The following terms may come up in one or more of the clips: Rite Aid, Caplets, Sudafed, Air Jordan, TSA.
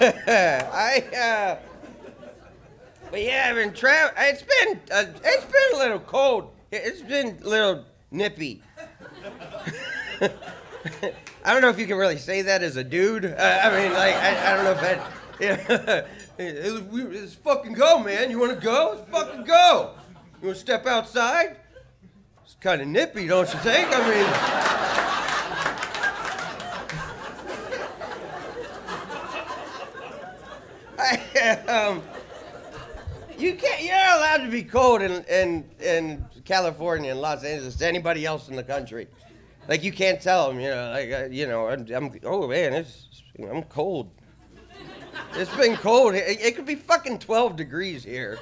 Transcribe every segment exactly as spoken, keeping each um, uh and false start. I, uh, but yeah, I've been traveling. It's been, uh, it's been a little cold. It's been a little nippy. I don't know if you can really say that as a dude. Uh, I mean, like, I, I don't know if that, yeah. Let's fucking go, man. You want to go? Let's fucking go. You want to step outside? It's kind of nippy, don't you think? I mean... um, you can't, you're not allowed to be cold in, in, in California and Los Angeles to anybody else in the country. Like, you can't tell them, you know, like, uh, you know, I'm, I'm oh, man, it's, I'm cold. It's been cold. It, it could be fucking twelve degrees here.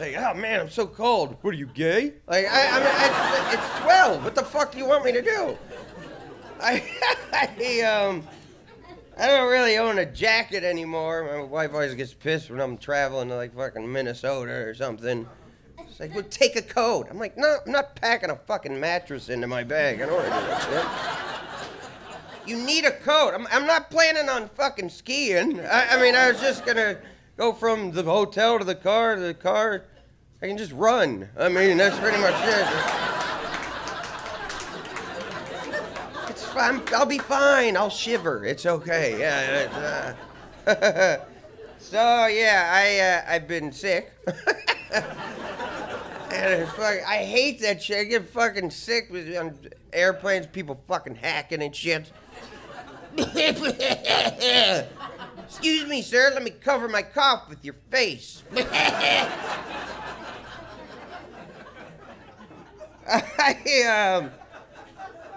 Like, oh, man, I'm so cold. What, are you gay? Like, I, I mean, I, it's twelve. What the fuck do you want me to do? I, I um... I don't really own a jacket anymore. My wife always gets pissed when I'm traveling to, like, fucking Minnesota or something. She's like, well, take a coat. I'm like, no, I'm not packing a fucking mattress into my bag. I don't want to do that shit. You need a coat. I'm, I'm not planning on fucking skiing. I, I mean, I was just going to go from the hotel to the car to the car. I can just run. I mean, that's pretty much it. It's fine. I'll be fine. I'll shiver. It's okay. Yeah. It's, uh... so, yeah, I, uh, I've been sick. And it's fucking, I hate that shit. I get fucking sick with on airplanes, people fucking hacking and shit. Excuse me, sir, let me cover my cough with your face. I, um,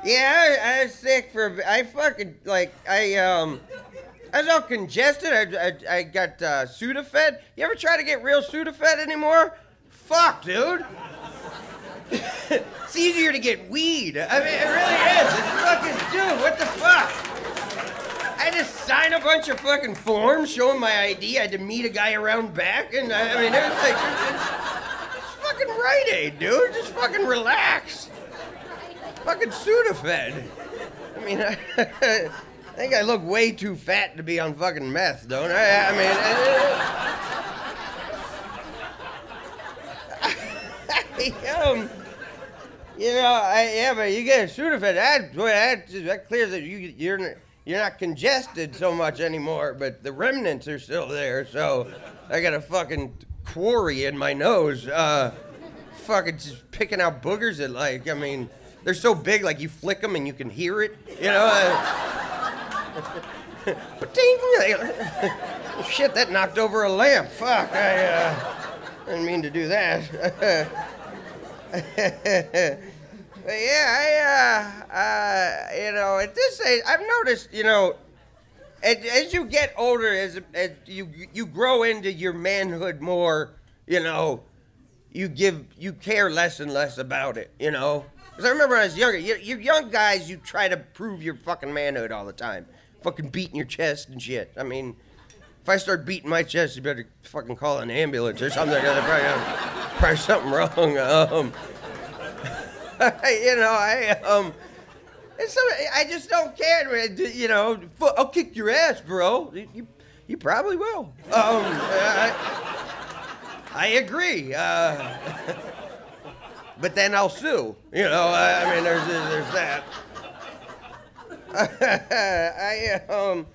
yeah, I, I was sick for, I fucking, like, I, um, I was all congested. I, I, I got uh, Sudafed. You ever try to get real Sudafed anymore? Fuck, dude. It's easier to get weed. I mean, it really is. It's fucking, dude, what the fuck? I just signed a bunch of fucking forms showing my I D. I had to meet a guy around back, and I, I mean, it was like, it's, it's fucking Rite Aid, dude. Just fucking relax. Fucking Sudafed. I mean, I, I think I look way too fat to be on fucking meth, don't I? I mean, I, I, Um, you know, I, yeah, but you get a Sudafed, that, that, that clears it. You, you're, you're not congested so much anymore, but the remnants are still there, so I got a fucking quarry in my nose, uh, fucking just picking out boogers that, like, I mean, they're so big, like, you flick them and you can hear it, you know? Uh, shit, that knocked over a lamp, fuck, I, uh, didn't mean to do that. But yeah, I, uh, uh, you know, at this age, I've noticed, you know, as, as you get older, as, as you you grow into your manhood more, you know, you give, you care less and less about it, you know? Because I remember when I was younger, you, you young guys, you try to prove your fucking manhood all the time. Fucking beating your chest and shit. I mean, if I start beating my chest, you better fucking call an ambulance or something. There's probably, probably something wrong. Um, you know, I um, it's, I just don't care. You know, I'll kick your ass, bro. You, you probably will. Um, I, I agree. Uh, but then I'll sue. You know, I, I mean, there's there's that. I um.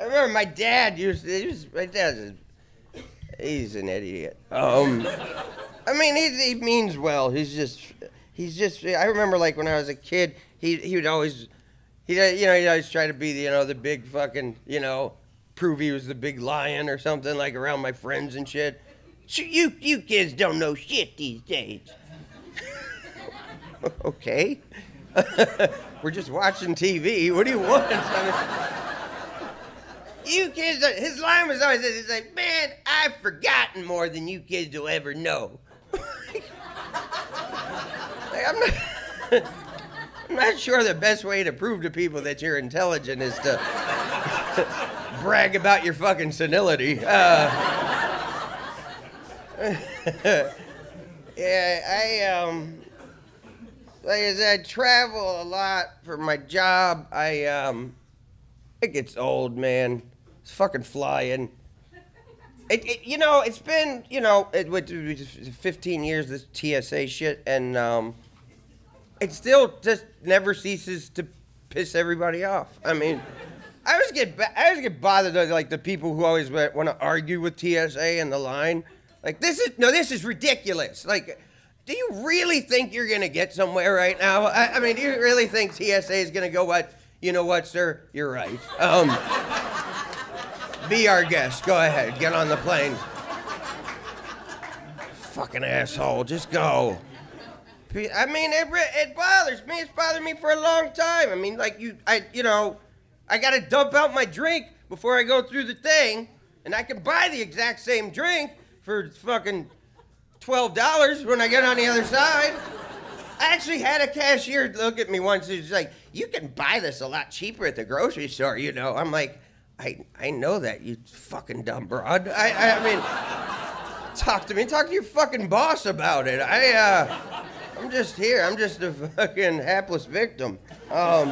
I remember my dad used to, he was, my dad's a, he's an idiot. Um, I mean, he, he means well. He's just, he's just, I remember, like, when I was a kid, he, he would always, he, you know, he'd always try to be, the, you know, the big fucking, you know, prove he was the big lion or something, like, around my friends and shit. So you, you kids don't know shit these days. Okay. We're just watching T V. What do you want? I mean, you kids, his line was always this, he's like, man, I've forgotten more than you kids will ever know. Like, I'm not, I'm not sure the best way to prove to people that you're intelligent is to brag about your fucking senility. Uh, yeah, I, um, like I said, I travel a lot for my job. I, um, it gets old, man. It's fucking flying. It, it, you know, it's been, you know, it, it, fifteen years, this T S A shit, and um, it still just never ceases to piss everybody off. I mean, I always get, I always get bothered by, like, the people who always want to argue with T S A in the line. Like, this is, no, this is ridiculous. Like, do you really think you're going to get somewhere right now? I, I mean, do you really think T S A is going to go, what, you know what, sir, you're right. Um... Be our guest. Go ahead. Get on the plane. Fucking asshole. Just go. I mean, it, it bothers me. It's bothered me for a long time. I mean, like, you, I, you know, I got to dump out my drink before I go through the thing, and I can buy the exact same drink for fucking twelve dollars when I get on the other side. I actually had a cashier look at me once. He's like, you can buy this a lot cheaper at the grocery store, you know. I'm like, I, I know that, you fucking dumb broad. I, I mean, talk to me, talk to your fucking boss about it. I, uh, I'm just here, I'm just a fucking hapless victim. Um,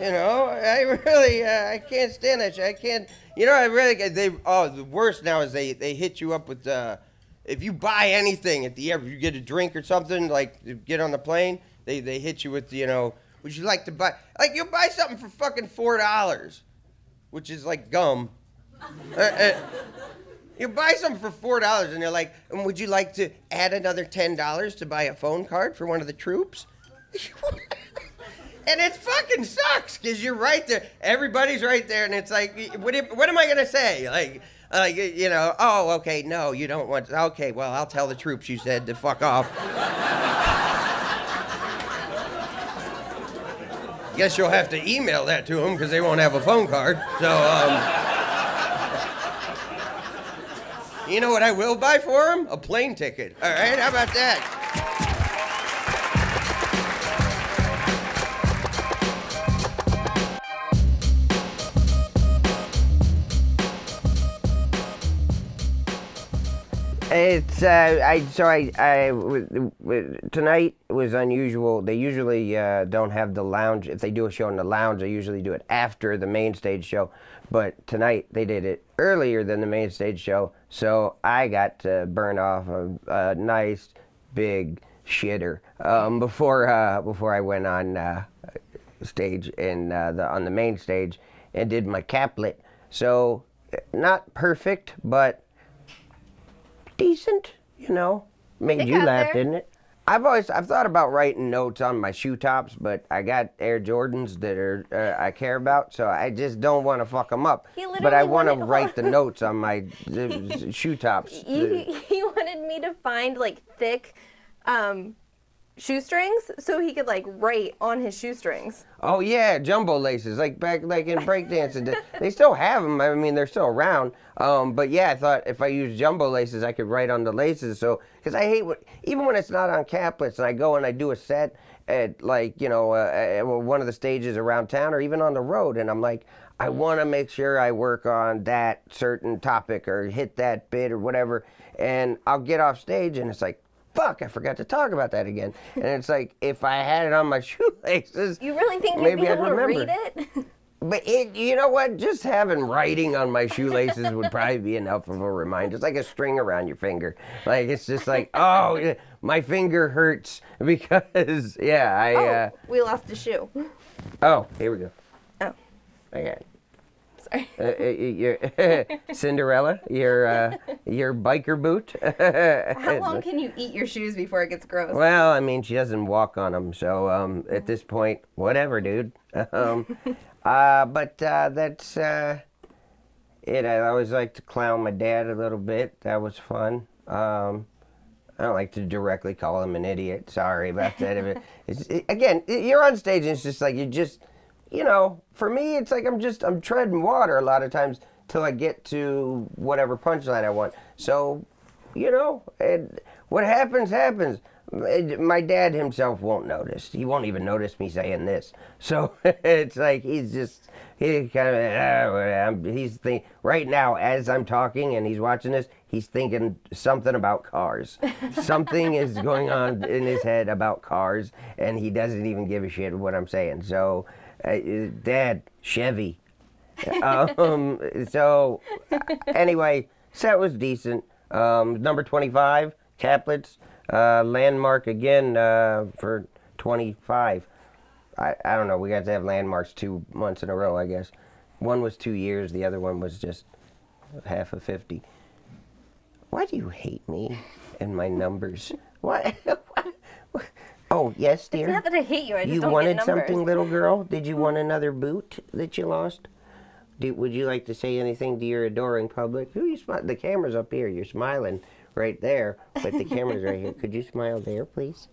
you know, I really, uh, I can't stand that shit. I can't, you know, I really, they, oh, the worst now is they, they hit you up with, uh, if you buy anything at the airport, if you get a drink or something, like, get on the plane, they, they hit you with, you know, would you like to buy, like, you'll buy something for fucking four dollars. Which is like gum. uh, uh, you buy something for four dollars and they're like, and would you like to add another ten dollars to buy a phone card for one of the troops? And it fucking sucks, because you're right there. Everybody's right there, and it's like, what, what am I going to say? Like, like, you know, oh, okay, no, you don't want, okay, well, I'll tell the troops you said to fuck off. Guess you'll have to email that to them because they won't have a phone card. So, um, you know what I will buy for them? A plane ticket. All right, how about that? It's uh, I so I, I w w tonight was unusual. They usually uh, don't have the lounge. If they do a show in the lounge, they usually do it after the main stage show. But tonight they did it earlier than the main stage show, so I got to burn off a, a nice big shitter um, before uh, before I went on uh, stage and uh, the on the main stage and did my caplet. So not perfect, but decent, you know. Made you laugh, didn't it? I've always, I've thought about writing notes on my shoe tops, but I got Air Jordans that are uh, I care about, so I just don't want to fuck them up. But I want to write the notes on my uh, shoe tops. He, he wanted me to find like thick um, shoestrings so he could like write on his shoestrings. Oh yeah, jumbo laces, like back like in breakdancing. They still have them. I mean, they're still around. Um, but yeah, I thought if I use jumbo laces, I could write on the laces. So, because I hate what, even when it's not on caplets, and I go and I do a set at like, you know, uh, at one of the stages around town or even on the road, and I'm like, I want to make sure I work on that certain topic or hit that bit or whatever, and I'll get off stage and it's like, fuck, I forgot to talk about that again. And it's like, if I had it on my shoelaces, you really think maybe you'd be able I'd remember. To read it? But it, you know what? Just having writing on my shoelaces would probably be enough of a reminder. It's like a string around your finger. Like, it's just like, oh, my finger hurts because, yeah, I... Oh, uh, we lost a shoe. Oh, here we go. Oh. Okay. Sorry. Uh, your, Cinderella, your, uh, your biker boot. How long can you eat your shoes before it gets gross? Well, I mean, she doesn't walk on them, so um, at this point, whatever, dude. Um... Uh, but, uh, that's, uh, it, I always like to clown my dad a little bit. That was fun. Um, I don't like to directly call him an idiot. Sorry about that. It's, it, again, it, you're on stage and it's just like, you just, you know, for me, it's like I'm just, I'm treading water a lot of times till I get to whatever punchline I want. So, you know, it, what happens, happens. My dad himself won't notice. He won't even notice me saying this. So it's like he's just, he kind of, uh, he's think, right now as I'm talking and he's watching this, he's thinking something about cars. Something is going on in his head about cars, and he doesn't even give a shit what I'm saying. So, uh, Dad, Chevy. um, so, anyway, set was decent. Um, number twenty-five, Chaplets, uh, landmark again uh, for twenty-five. I, I don't know, we got to have landmarks two months in a row, I guess. One was two years, the other one was just half of fifty. Why do you hate me and my numbers? What? Oh, yes, dear? It's not that I hate you, I just you don't wanted get something, little girl? Did you want another boot that you lost? Do, would you like to say anything to your adoring public? Ooh, you smile. The camera's up here. You're smiling right there, but the camera's right here. Could you smile there, please?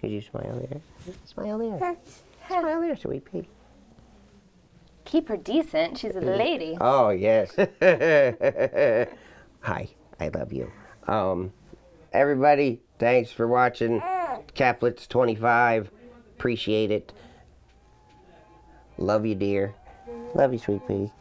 Could you smile there? Smile there. Smile there, sweet pea. Keep her decent. She's a lady. Oh, yes. Hi. I love you. Um, everybody, thanks for watching. Chaplets twenty-five. Appreciate it. Love you, dear. Love you, sweet pea.